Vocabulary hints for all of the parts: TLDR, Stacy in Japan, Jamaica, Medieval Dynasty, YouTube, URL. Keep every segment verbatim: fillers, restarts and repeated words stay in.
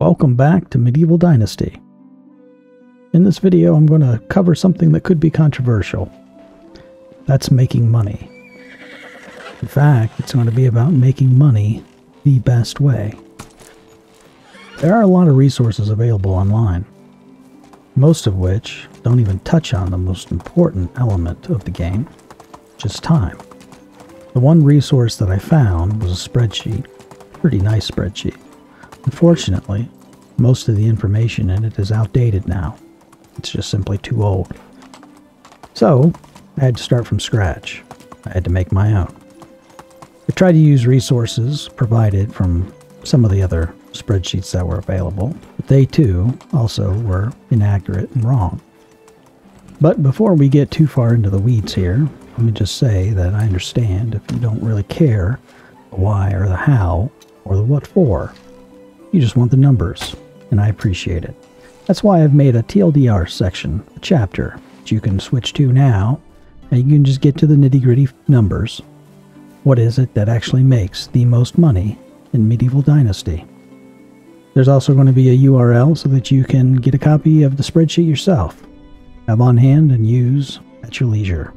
Welcome back to Medieval Dynasty. In this video, I'm going to cover something that could be controversial. That's making money. In fact, it's going to be about making money the best way. There are a lot of resources available online, most of which don't even touch on the most important element of the game, which is time. The one resource that I found was a spreadsheet, a pretty nice spreadsheet. Unfortunately, most of the information in it is outdated now. It's just simply too old. So, I had to start from scratch. I had to make my own. I tried to use resources provided from some of the other spreadsheets that were available, but they too also were inaccurate and wrong. But before we get too far into the weeds here, let me just say that I understand if you don't really care the why or the how or the what for. You just want the numbers, and I appreciate it. That's why I've made a T L D R section, a chapter, that you can switch to now, and you can just get to the nitty-gritty numbers. What is it that actually makes the most money in Medieval Dynasty? There's also going to be a U R L so that you can get a copy of the spreadsheet yourself, have on hand, and use at your leisure.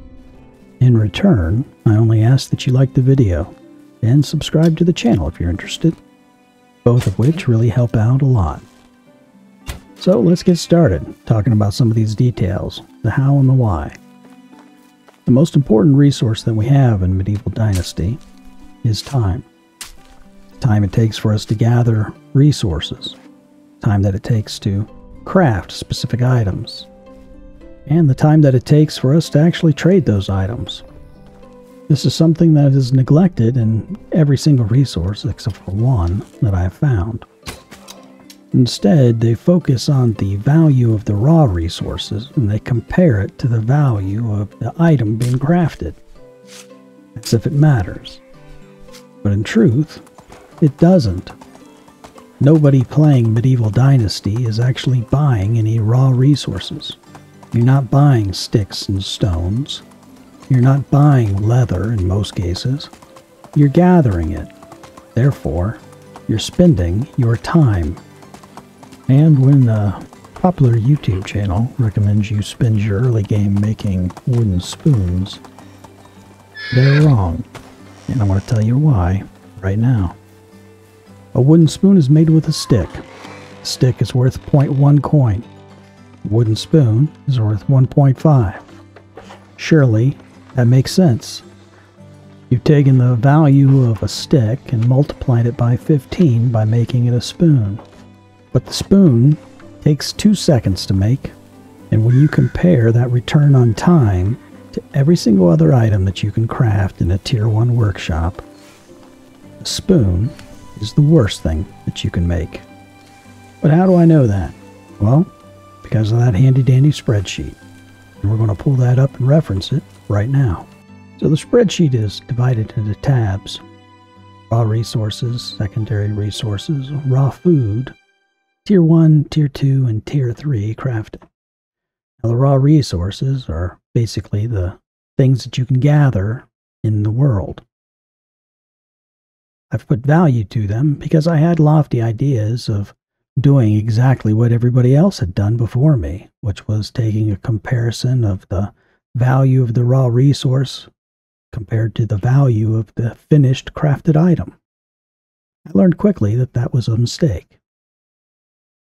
In return, I only ask that you like the video, and subscribe to the channel if you're interested. Both of which really help out a lot. So let's get started talking about some of these details, the how and the why. The most important resource that we have in Medieval Dynasty is time. The time it takes for us to gather resources, time that it takes to craft specific items, and the time that it takes for us to actually trade those items. This is something that is neglected in every single resource except for one that I have found. Instead, they focus on the value of the raw resources and they compare it to the value of the item being crafted, as if it matters. But in truth, it doesn't. Nobody playing Medieval Dynasty is actually buying any raw resources. You're not buying sticks and stones. You're not buying leather in most cases. You're gathering it. Therefore, you're spending your time. And when a popular YouTube channel recommends you spend your early game making wooden spoons, they're wrong. And I'm going to tell you why right now. A wooden spoon is made with a stick. A stick is worth zero point one coin. A wooden spoon is worth one point five. Surely, that makes sense. You've taken the value of a stick and multiplied it by fifteen by making it a spoon. But the spoon takes two seconds to make, and when you compare that return on time to every single other item that you can craft in a tier one workshop, a spoon is the worst thing that you can make. But how do I know that? Well, because of that handy-dandy spreadsheet. And we're going to pull that up and reference it right now. So the spreadsheet is divided into tabs: raw resources, secondary resources, raw food, tier one, tier two, and tier three crafted. Now the raw resources are basically the things that you can gather in the world. I've put value to them because I had lofty ideas of doing exactly what everybody else had done before me, which was taking a comparison of the value of the raw resource compared to the value of the finished crafted item. I learned quickly that that was a mistake.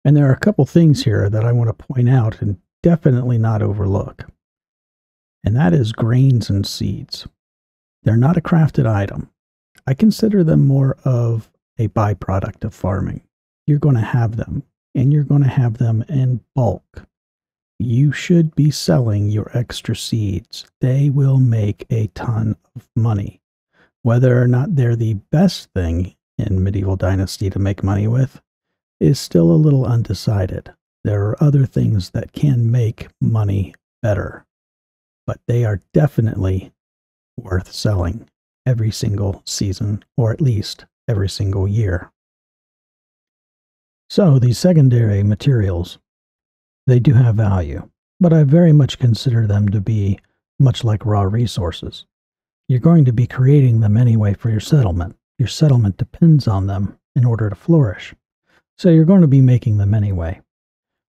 And there are a couple things here that I want to point out and definitely not overlook. And that is grains and seeds. They're not a crafted item. I consider them more of a byproduct of farming. You're going to have them, and you're going to have them in bulk. You should be selling your extra seeds. They will make a ton of money. Whether or not they're the best thing in Medieval Dynasty to make money with is still a little undecided. There are other things that can make money better, but they are definitely worth selling every single season, or at least every single year. So these secondary materials, they do have value, but I very much consider them to be much like raw resources. You're going to be creating them anyway for your settlement. Your settlement depends on them in order to flourish. so you're going to be making them anyway.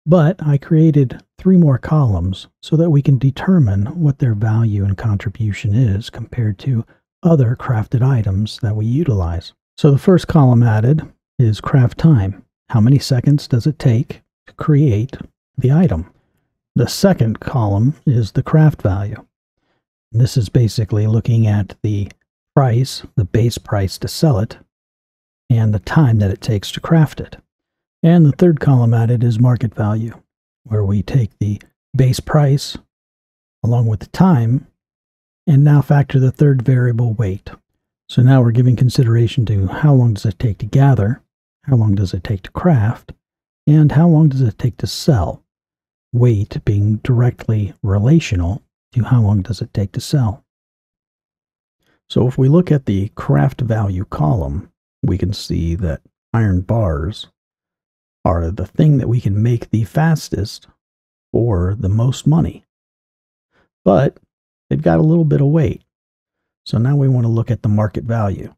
But I created three more columns so that we can determine what their value and contribution is compared to other crafted items that we utilize. So the first column added is craft time. How many seconds does it take to create the item? The second column is the craft value. And this is basically looking at the price, the base price to sell it, and the time that it takes to craft it. And the third column added is market value, where we take the base price along with the time and now factor the third variable, weight. So now we're giving consideration to how long does it take to gather, how long does it take to craft, and how long does it take to sell. Weight being directly relational to how long does it take to sell. So if we look at the craft value column, we can see that iron bars are the thing that we can make the fastest or the most money. But they've got a little bit of weight. So now we want to look at the market value.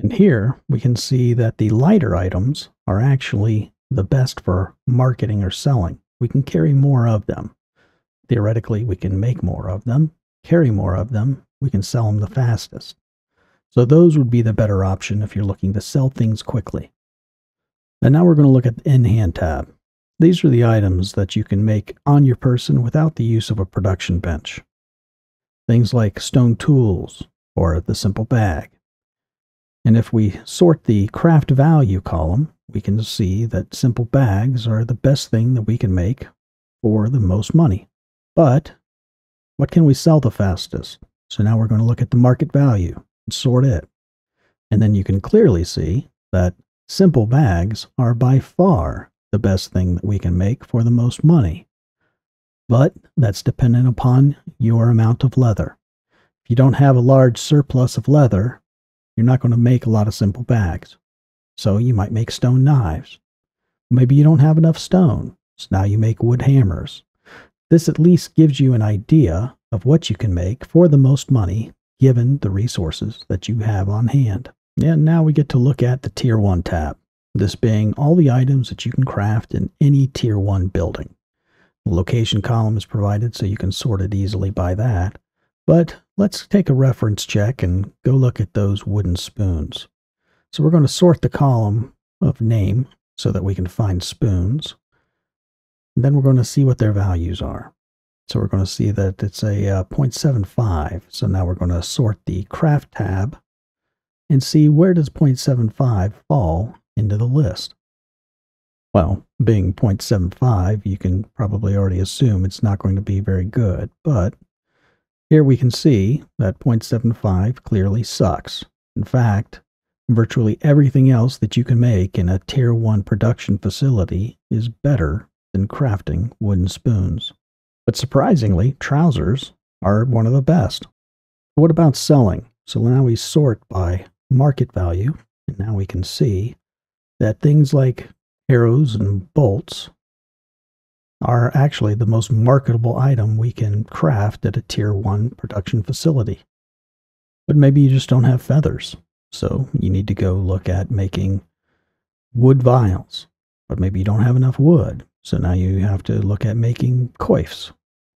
And here we can see that the lighter items are actually the best for marketing or selling. We can carry more of them. Theoretically, we can make more of them, carry more of them, we can sell them the fastest. So those would be the better option if you're looking to sell things quickly. And now we're going to look at the in-hand tab. These are the items that you can make on your person without the use of a production bench. Things like stone tools or the simple bag. And if we sort the craft value column, we can see that simple bags are the best thing that we can make for the most money. But what can we sell the fastest? So now we're going to look at the market value and sort it. And then you can clearly see that simple bags are by far the best thing that we can make for the most money. But that's dependent upon your amount of leather. If you don't have a large surplus of leather, you're not going to make a lot of simple bags. So you might make stone knives. Maybe you don't have enough stone, so now you make wood hammers. This at least gives you an idea of what you can make for the most money given the resources that you have on hand. And now we get to look at the Tier one tab, this being all the items that you can craft in any Tier one building. The location column is provided so you can sort it easily by that, but let's take a reference check and go look at those wooden spoons. So we're going to sort the column of name so that we can find spoons, and then we're going to see what their values are. So we're going to see that it's a uh, zero point seven five, so now we're going to sort the craft tab and see where does zero point seven five fall into the list. Well, being zero point seven five, you can probably already assume it's not going to be very good, but here we can see that zero point seven five clearly sucks. In fact, virtually everything else that you can make in a Tier one production facility is better than crafting wooden spoons. But surprisingly, trousers are one of the best. What about selling? So now we sort by market value, and now we can see that things like arrows and bolts are actually the most marketable item we can craft at a Tier one production facility. But maybe you just don't have feathers, so you need to go look at making wood vials. But maybe you don't have enough wood, so now you have to look at making coifs,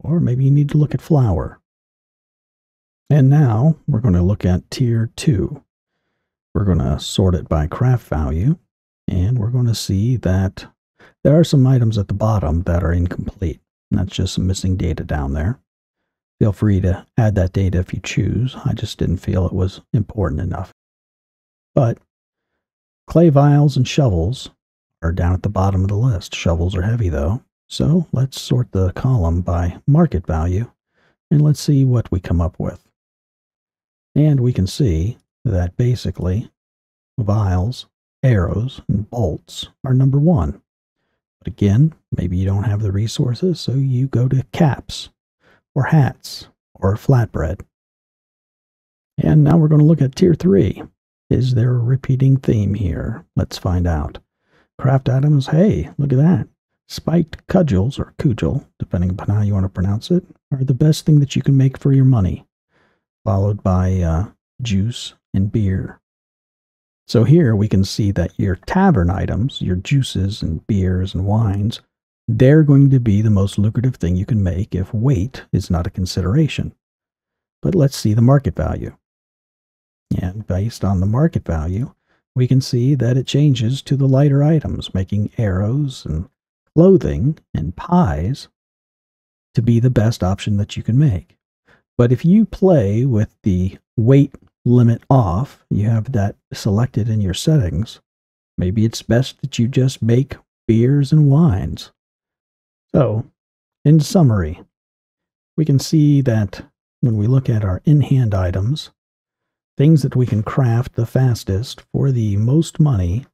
or maybe you need to look at flour. And now we're going to look at Tier two. We're going to sort it by craft value, and we're going to see that there are some items at the bottom that are incomplete. That's just some missing data down there. Feel free to add that data if you choose. I just didn't feel it was important enough. But clay vials and shovels are down at the bottom of the list. Shovels are heavy though, so let's sort the column by market value, and let's see what we come up with. And we can see that basically vials, arrows, and bolts are number one. But again, maybe you don't have the resources, so you go to caps, or hats, or flatbread. And now we're going to look at Tier three. Is there a repeating theme here? Let's find out. Craft items, hey, look at that. Spiked cudgels, or cudgel, depending upon how you want to pronounce it, are the best thing that you can make for your money, followed by uh, juice and beer. So here we can see that your tavern items, your juices and beers and wines, they're going to be the most lucrative thing you can make if weight is not a consideration. But let's see the market value. And based on the market value, we can see that it changes to the lighter items, making arrows and clothing and pies to be the best option that you can make. But if you play with the weight limit off, you have that selected in your settings, maybe it's best that you just make beers and wines. So, in summary, we can see that when we look at our in-hand items, things that we can craft the fastest for the most money,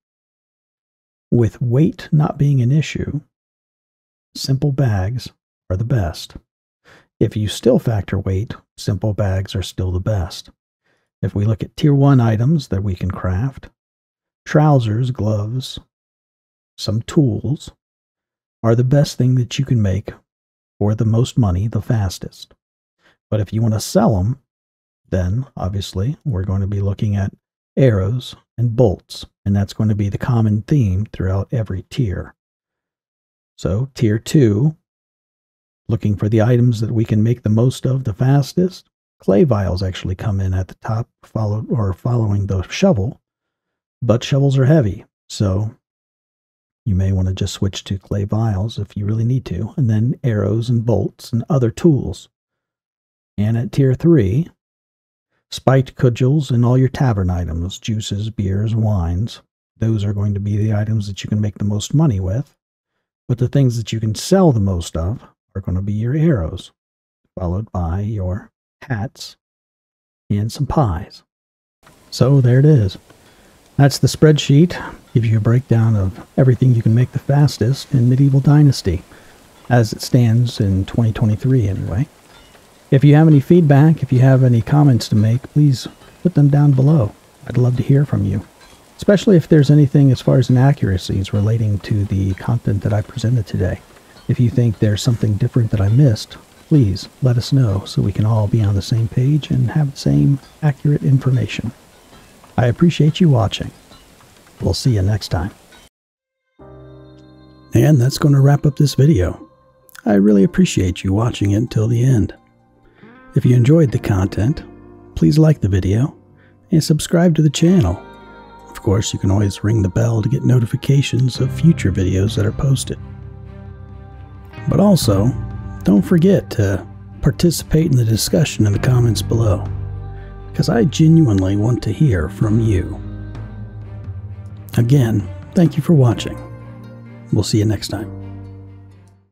with weight not being an issue, simple bags are the best. If you still factor weight, simple bags are still the best. If we look at tier one items that we can craft, trousers, gloves, some tools are the best thing that you can make for the most money the fastest. But if you want to sell them, then obviously we're going to be looking at arrows and bolts, and that's going to be the common theme throughout every tier. So tier two, looking for the items that we can make the most of the fastest, clay vials actually come in at the top, followed or following the shovel, but shovels are heavy, so you may want to just switch to clay vials if you really need to, and then arrows and bolts and other tools. And at tier three, spiked cudgels and all your tavern items, juices, beers, wines, those are going to be the items that you can make the most money with, but the things that you can sell the most of are going to be your arrows, followed by your hats and some pies. So there it is. That's the spreadsheet. Gives you a breakdown of everything you can make the fastest in Medieval Dynasty, as it stands in twenty twenty-three anyway. If you have any feedback, if you have any comments to make, please put them down below. I'd love to hear from you, especially if there's anything as far as inaccuracies relating to the content that I presented today. If you think there's something different that I missed, please let us know so we can all be on the same page and have the same accurate information. I appreciate you watching. We'll see you next time. And that's going to wrap up this video. I really appreciate you watching it until the end. If you enjoyed the content, please like the video and subscribe to the channel. Of course, you can always ring the bell to get notifications of future videos that are posted. But also, don't forget to participate in the discussion in the comments below, because I genuinely want to hear from you. Again, thank you for watching. We'll see you next time.